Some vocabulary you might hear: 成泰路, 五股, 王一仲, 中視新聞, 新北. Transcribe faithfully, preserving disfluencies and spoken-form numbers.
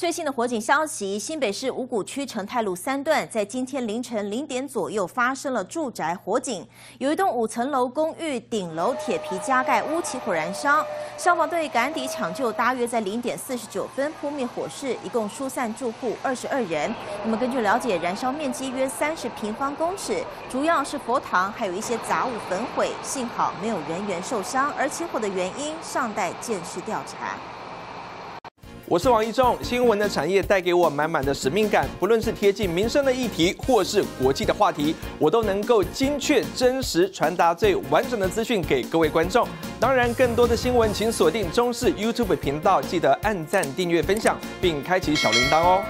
最新的火警消息，新北市五股区成泰路三段在今天凌晨零点左右发生了住宅火警，有一栋五层楼公寓顶楼铁皮加盖屋起火燃烧，消防队赶抵抢救，大约在零点四十九分扑灭火势，一共疏散住户二十二人。那么根据了解，燃烧面积约三十平方公尺，主要是佛堂还有一些杂物焚毁，幸好没有人员受伤，而起火的原因尚待鉴识调查。 我是王一仲，新闻的产业带给我满满的使命感，不论是贴近民生的议题，或是国际的话题，我都能够精确、真实传达最完整的资讯给各位观众。当然，更多的新闻请锁定中视 YouTube 频道，记得按赞、订阅、分享，并开启小铃铛哦。